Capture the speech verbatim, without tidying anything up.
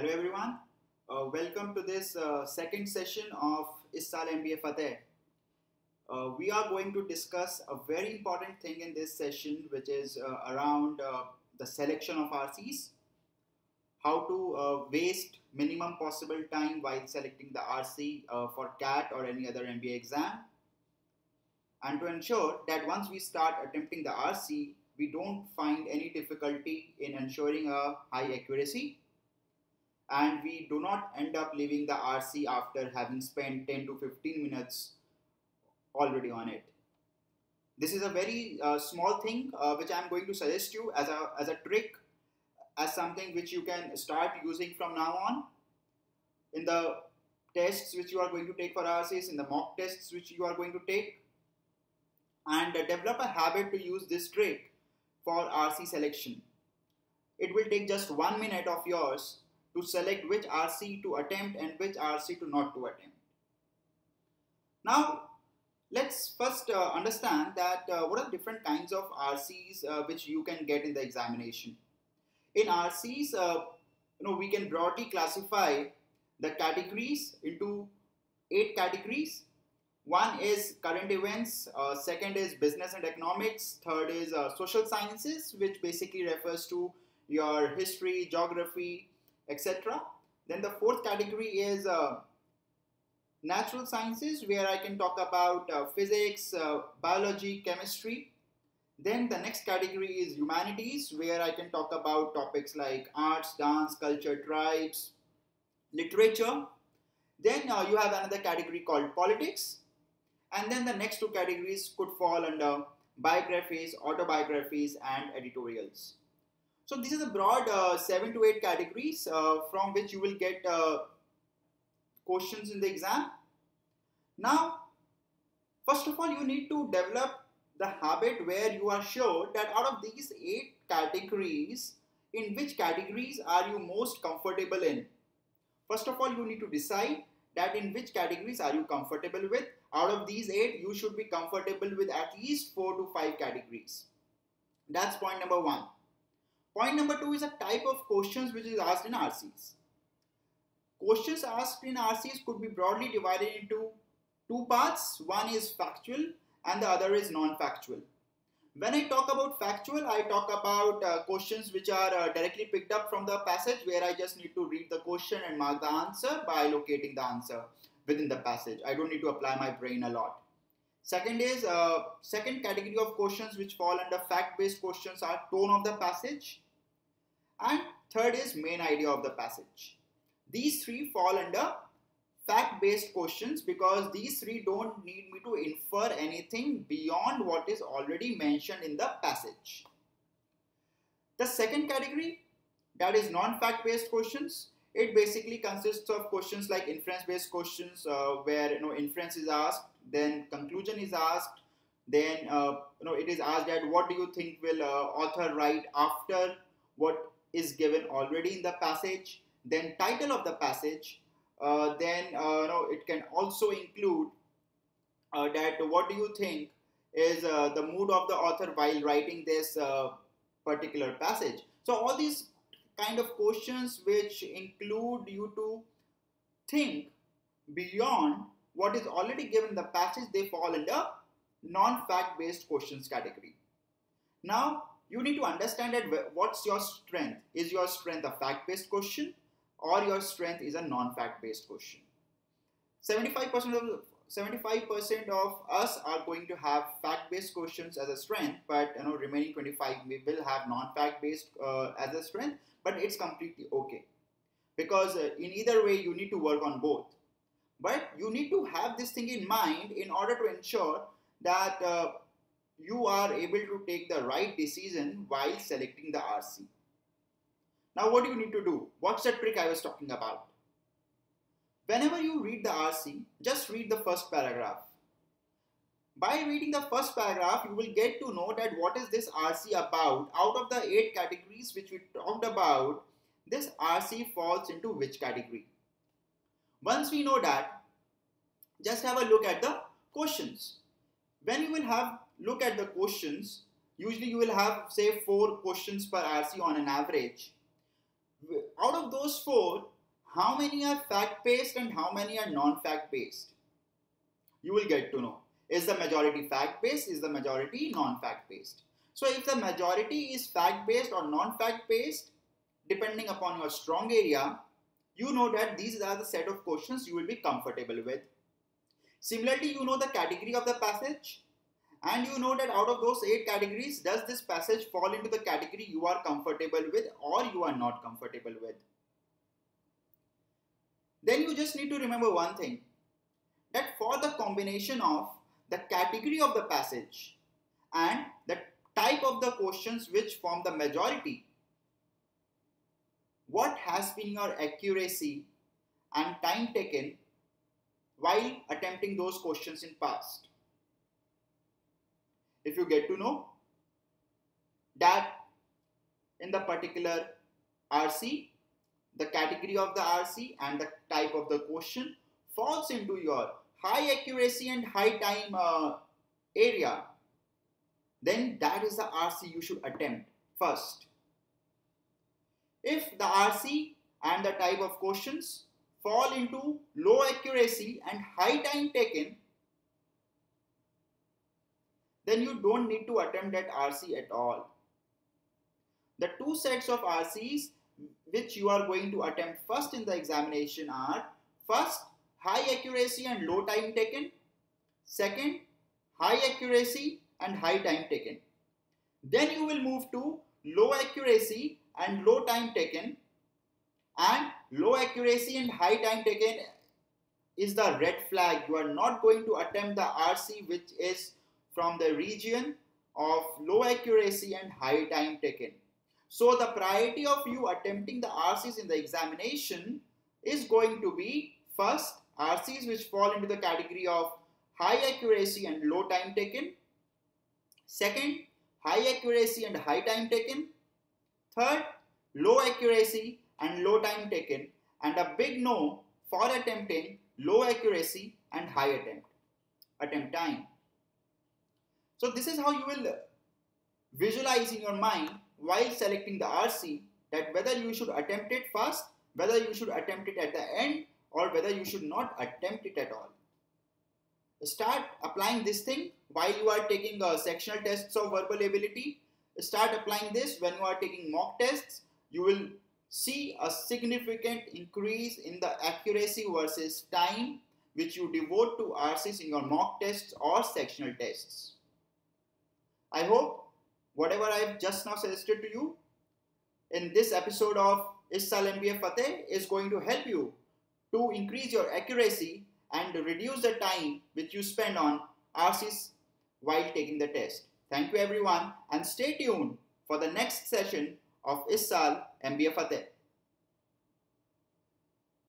Hello everyone, uh, welcome to this uh, second session of IsSaalMBAFateh. Uh, we are going to discuss a very important thing in this session, which is uh, around uh, the selection of R Cs, how to uh, waste minimum possible time while selecting the R C uh, for CAT or any other M B A exam, and to ensure that once we start attempting the R C, we don't find any difficulty in ensuring a high accuracy, and we do not end up leaving the R C after having spent ten to fifteen minutes already on it. This is a very uh, small thing uh, which I am going to suggest you as a, as a trick, as something which you can start using from now on. In the tests which you are going to take for R Cs, in the mock tests which you are going to take, and uh, develop a habit to use this trick for R C selection. It will take just one minute of yours to select which R C to attempt and which R C to not to attempt. Now, let's first uh, understand that uh, what are different kinds of R Cs uh, which you can get in the examination. In R Cs, uh, you know, we can broadly classify the categories into eight categories. One is current events, uh, second is business and economics, third is uh, social sciences, which basically refers to your history, geography, et cetera. Then the fourth category is uh, natural sciences, where I can talk about uh, physics, uh, biology, chemistry. Then the next category is humanities, where I can talk about topics like arts, dance, culture, tribes, literature. Then uh, you have another category called politics. And then the next two categories could fall under biographies, autobiographies, and editorials. So these are the broad uh, seven to eight categories uh, from which you will get uh, questions in the exam. Now, first of all, you need to develop the habit where you are sure that out of these eight categories, in which categories are you most comfortable in? First of all, you need to decide that in which categories are you comfortable with. Out of these eight, you should be comfortable with at least four to five categories. That's point number one. Point number two is a type of questions which is asked in R Cs. Questions asked in R Cs could be broadly divided into two parts. One is factual and the other is non-factual. When I talk about factual, I talk about uh, questions which are uh, directly picked up from the passage, where I just need to read the question and mark the answer by locating the answer within the passage. I don't need to apply my brain a lot. Second is, uh, second category of questions which fall under fact-based questions are tone of the passage, and third is main idea of the passage. These three fall under fact-based questions because these three don't need me to infer anything beyond what is already mentioned in the passage. The second category, that is non-fact-based questions, it basically consists of questions like inference-based questions uh, where you know inference is asked, then conclusion is asked, then uh, you know it is asked that what do you think will uh, author write after what is given already in the passage, then title of the passage, uh, then uh, you know it can also include uh, that what do you think is uh, the mood of the author while writing this uh, particular passage. So all these kind of questions which include you to think beyond what is already given in the passage, they fall under non-fact-based questions category. Now, you need to understand that what's your strength. Is your strength a fact-based question or your strength is a non-fact-based question? seventy-five percent of us are going to have fact-based questions as a strength, but you know, remaining twenty-five we will have non-fact-based uh, as a strength, but it's completely okay. Because uh, in either way, you need to work on both. But you need to have this thing in mind in order to ensure that uh, you are able to take the right decision while selecting the R C. Now, what do you need to do? What's the trick I was talking about? Whenever you read the R C, just read the first paragraph. By reading the first paragraph, you will get to know that what is this R C about. Out of the eight categories which we talked about, this R C falls into which category? Once we know that, just have a look at the questions. When you will have look at the questions, usually you will have say four questions per R C on an average. out of those four, how many are fact-based and how many are non-fact-based? You will get to know. Is the majority fact-based? Is the majority non-fact-based? So if the majority is fact-based or non-fact-based, depending upon your strong area, you know that these are the set of questions you will be comfortable with. Similarly, you know the category of the passage, and you know that out of those eight categories, does this passage fall into the category you are comfortable with or you are not comfortable with? Then you just need to remember one thing, that for the combination of the category of the passage and the type of the questions which form the majority, what has been your accuracy and time taken while attempting those questions in past? If you get to know that in the particular R C, the category of the R C and the type of the question falls into your high accuracy and high time uh, area, then that is the R C you should attempt first. If the R C and the type of questions fall into low accuracy and high time taken, then you don't need to attempt that R C at all. The two sets of R Cs which you are going to attempt first in the examination are, first, high accuracy and low time taken. Second, high accuracy and high time taken. Then you will move to low accuracy and low time taken, and low accuracy and high time taken is the red flag. You are not going to attempt the R C which is from the region of low accuracy and high time taken. So the priority of you attempting the R Cs in the examination is going to be first R Cs which fall into the category of high accuracy and low time taken. Second, high accuracy and high time taken. Third, low accuracy and low time taken, and a big no for attempting low accuracy and high attempt, attempt time. So this is how you will visualize in your mind while selecting the R C, that whether you should attempt it first, whether you should attempt it at the end, or whether you should not attempt it at all. Start applying this thing while you are taking uh, sectional tests of verbal ability. Start applying this when you are taking mock tests. You will see a significant increase in the accuracy versus time which you devote to R Cs in your mock tests or sectional tests. I hope whatever I have just now suggested to you in this episode of IsSaalMBAFateh is going to help you to increase your accuracy and reduce the time which you spend on R Cs while taking the test. Thank you everyone, and stay tuned for the next session of IsSaal MBAFateh.